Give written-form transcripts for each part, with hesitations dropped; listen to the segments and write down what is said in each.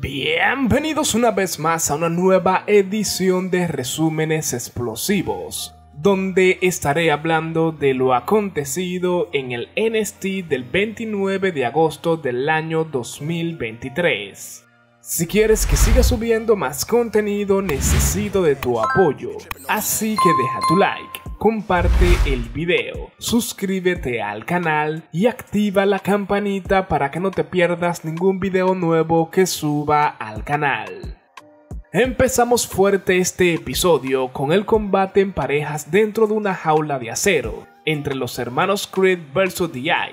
Bienvenidos una vez más a una nueva edición de Resúmenes Explosivos, donde estaré hablando de lo acontecido en el NXT del 29 de agosto del año 2023. Si quieres que siga subiendo más contenido, necesito de tu apoyo, así que deja tu like, comparte el video, suscríbete al canal y activa la campanita para que no te pierdas ningún video nuevo que suba al canal. Empezamos fuerte este episodio con el combate en parejas dentro de una jaula de acero entre los hermanos Creed vs Dyad.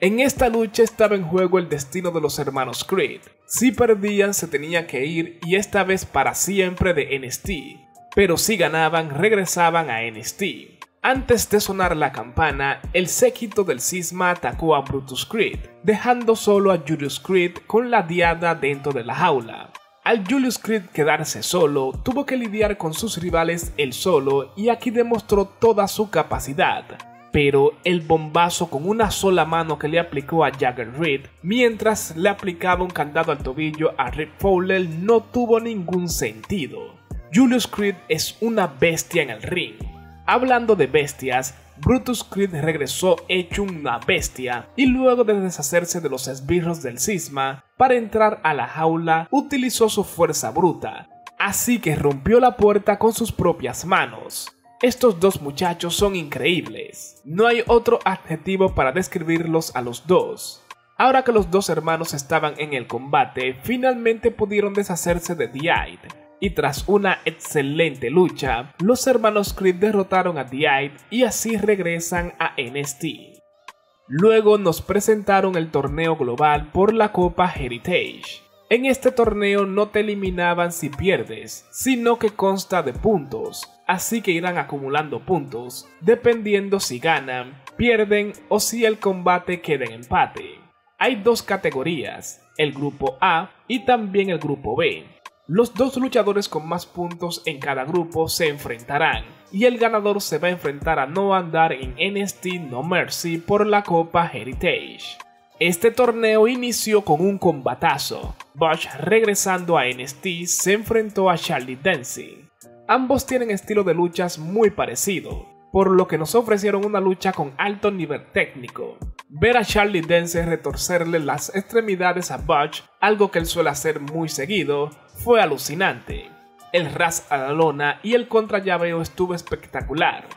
En esta lucha estaba en juego el destino de los hermanos Creed. Si perdían se tenían que ir, y esta vez para siempre, de NXT, pero si ganaban regresaban a NXT. Antes de sonar la campana, el séquito del cisma atacó a Brutus Creed, dejando solo a Julius Creed con la Diada dentro de la jaula. Al Julius Creed quedarse solo, tuvo que lidiar con sus rivales él solo, y aquí demostró toda su capacidad. Pero el bombazo con una sola mano que le aplicó a Jagger Reed mientras le aplicaba un candado al tobillo a Rip Fowler no tuvo ningún sentido. Julius Creed es una bestia en el ring. Hablando de bestias, Brutus Creed regresó hecho una bestia, y luego de deshacerse de los esbirros del cisma para entrar a la jaula utilizó su fuerza bruta, así que rompió la puerta con sus propias manos. Estos dos muchachos son increíbles, no hay otro adjetivo para describirlos a los dos. Ahora que los dos hermanos estaban en el combate, finalmente pudieron deshacerse de Dyad, y tras una excelente lucha, los hermanos Creed derrotaron a Dyad y así regresan a NXT. Luego nos presentaron el torneo global por la Copa Heritage. En este torneo no te eliminaban si pierdes, sino que consta de puntos, así que irán acumulando puntos, dependiendo si ganan, pierden o si el combate queda en empate. Hay dos categorías, el grupo A y también el grupo B. Los dos luchadores con más puntos en cada grupo se enfrentarán, y el ganador se va a enfrentar a Noam Dar en NXT No Mercy por la Copa Heritage. Este torneo inició con un combatazo. Butch, regresando a NXT, se enfrentó a Charlie Dempsey. Ambos tienen estilo de luchas muy parecido, por lo que nos ofrecieron una lucha con alto nivel técnico. Ver a Charlie Dempsey retorcerle las extremidades a Butch, algo que él suele hacer muy seguido, fue alucinante. El ras a la lona y el contrallaveo estuvo espectacular.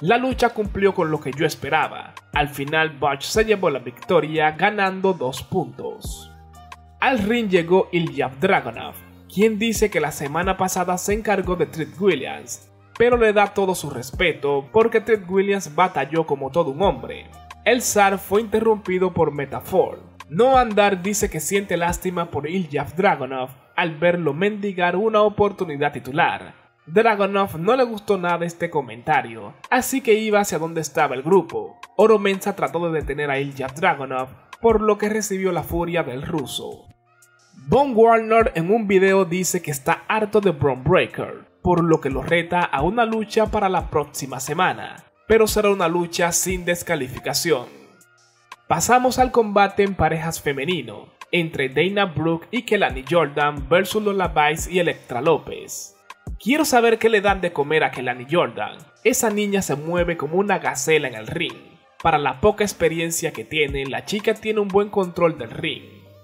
La lucha cumplió con lo que yo esperaba. Al final Butch se llevó la victoria ganando 2 puntos. Al ring llegó Ilja Dragunov, quien dice que la semana pasada se encargó de Trick Williams, pero le da todo su respeto porque Trick Williams batalló como todo un hombre. El zar fue interrumpido por Meta-Four. Noam Dar dice que siente lástima por Ilja Dragunov al verlo mendigar una oportunidad titular. Dragunov no le gustó nada este comentario, así que iba hacia donde estaba el grupo. Oro Mensah trató de detener a Ilja Dragunov, por lo que recibió la furia del ruso. Von Warner en un video dice que está harto de Bron Breakker, por lo que lo reta a una lucha para la próxima semana, pero será una lucha sin descalificación. Pasamos al combate en parejas femenino, entre Dana Brooke y Kelani Jordan versus Lola Vice y Elektra López. Quiero saber qué le dan de comer a Kelani Jordan. Esa niña se mueve como una gacela en el ring. Para la poca experiencia que tiene, la chica tiene un buen control del ring,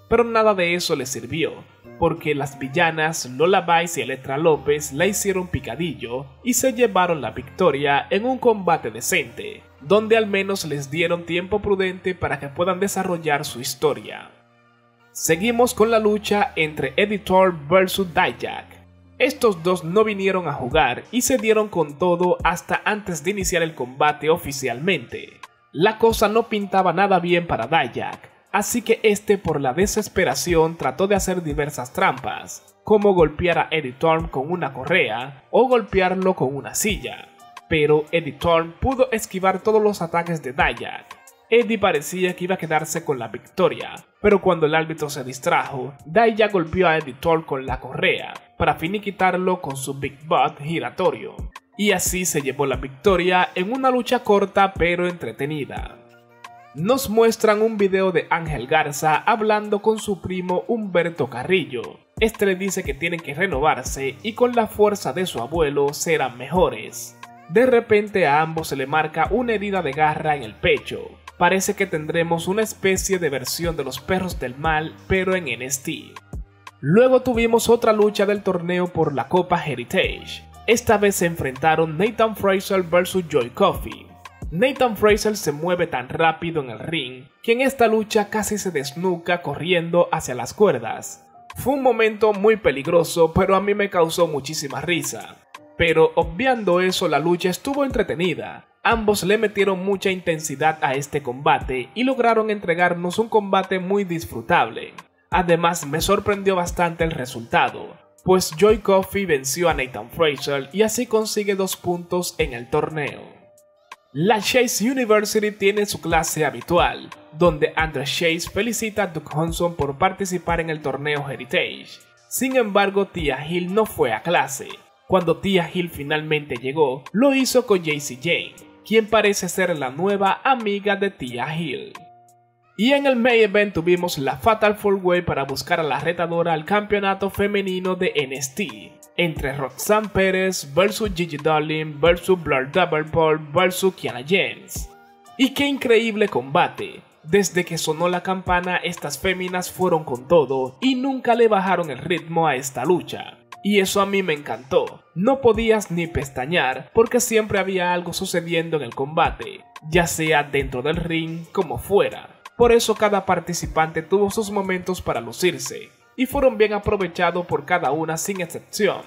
pero nada de eso le sirvió, porque las villanas Lola Vice y Elektra López la hicieron picadillo y se llevaron la victoria en un combate decente, donde al menos les dieron tiempo prudente para que puedan desarrollar su historia. Seguimos con la lucha entre Eddy Thorpe vs Dijak. Estos dos no vinieron a jugar y se dieron con todo hasta antes de iniciar el combate oficialmente. La cosa no pintaba nada bien para Dijak, así que este por la desesperación trató de hacer diversas trampas, como golpear a Eddy Thorpe con una correa o golpearlo con una silla. Pero Eddy Thorpe pudo esquivar todos los ataques de Dijak. Eddy parecía que iba a quedarse con la victoria, pero cuando el árbitro se distrajo, Dijak golpeó a Eddy Thorpe con la correa para finiquitarlo con su Big Butt giratorio, y así se llevó la victoria en una lucha corta pero entretenida. Nos muestran un video de Ángel Garza hablando con su primo Humberto Carrillo. Este le dice que tienen que renovarse y con la fuerza de su abuelo serán mejores. De repente a ambos se le marca una herida de garra en el pecho. Parece que tendremos una especie de versión de los perros del mal, pero en NXT. Luego tuvimos otra lucha del torneo por la Copa Heritage. Esta vez se enfrentaron Nathan Frazer vs Joy Coffey. Nathan Frazer se mueve tan rápido en el ring que en esta lucha casi se desnuca corriendo hacia las cuerdas. Fue un momento muy peligroso, pero a mí me causó muchísima risa. Pero obviando eso, la lucha estuvo entretenida. Ambos le metieron mucha intensidad a este combate y lograron entregarnos un combate muy disfrutable. Además, me sorprendió bastante el resultado, pues Joy Coffey venció a Nathan Frazer y así consigue 2 puntos en el torneo. La Chase University tiene su clase habitual, donde Andrew Chase felicita a Duke Hudson por participar en el torneo Heritage. Sin embargo, Tia Hill no fue a clase. Cuando Tia Hill finalmente llegó, lo hizo con JCJ, quien parece ser la nueva amiga de Tia Hill. Y en el Main Event tuvimos la Fatal 4-Way para buscar a la retadora al campeonato femenino de NXT, entre Roxanne Pérez vs Gigi Dolin vs Blair Davenport vs Kiana James. Y qué increíble combate. Desde que sonó la campana, estas féminas fueron con todo y nunca le bajaron el ritmo a esta lucha. Y eso a mí me encantó. No podías ni pestañear porque siempre había algo sucediendo en el combate, ya sea dentro del ring como fuera. Por eso cada participante tuvo sus momentos para lucirse y fueron bien aprovechados por cada una sin excepción.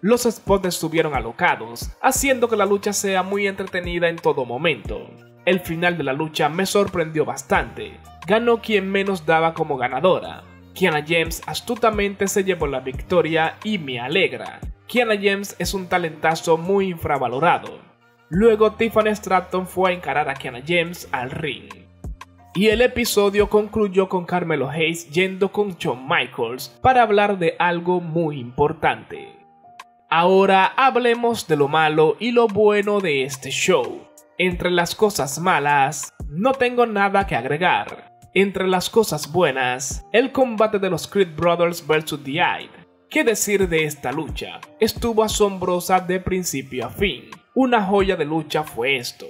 Los spots estuvieron alocados, haciendo que la lucha sea muy entretenida en todo momento. El final de la lucha me sorprendió bastante. Ganó quien menos daba como ganadora. Kiana James astutamente se llevó la victoria y me alegra. Kiana James es un talentazo muy infravalorado. Luego Tiffany Stratton fue a encarar a Kiana James al ring. Y el episodio concluyó con Carmelo Hayes yendo con Shawn Michaels para hablar de algo muy importante. Ahora hablemos de lo malo y lo bueno de este show. Entre las cosas malas, no tengo nada que agregar. Entre las cosas buenas, el combate de los Creed Brothers vs Dyad. ¿Qué decir de esta lucha? Estuvo asombrosa de principio a fin. Una joya de lucha fue esto.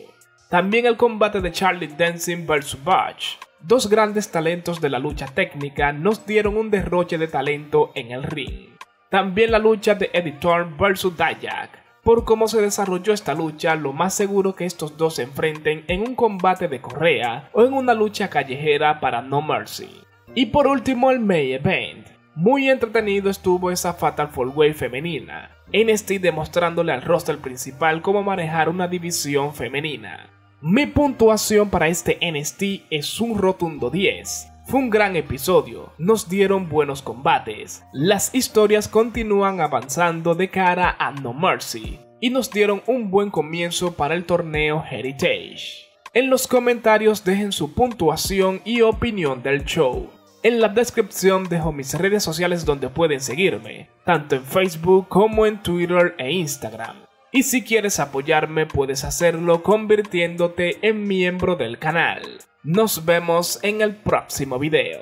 También el combate de Charlie Dempsey vs Butch. Dos grandes talentos de la lucha técnica nos dieron un derroche de talento en el ring. También la lucha de Eddy Thorpe vs Dijak. Por cómo se desarrolló esta lucha, lo más seguro que estos dos se enfrenten en un combate de correa o en una lucha callejera para No Mercy. Y por último, el Main Event. Muy entretenido estuvo esa Fatal 4-Way femenina, NXT demostrándole al roster principal cómo manejar una división femenina. Mi puntuación para este NXT es un rotundo 10. Fue un gran episodio, nos dieron buenos combates, las historias continúan avanzando de cara a No Mercy y nos dieron un buen comienzo para el torneo Heritage. En los comentarios dejen su puntuación y opinión del show. En la descripción dejo mis redes sociales donde pueden seguirme, tanto en Facebook como en Twitter e Instagram. Y si quieres apoyarme puedes hacerlo convirtiéndote en miembro del canal. Nos vemos en el próximo video.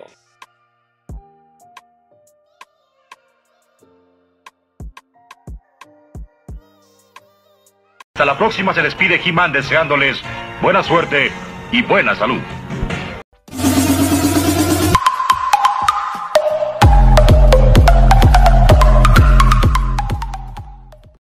Hasta la próxima, se despide He-Man deseándoles buena suerte y buena salud.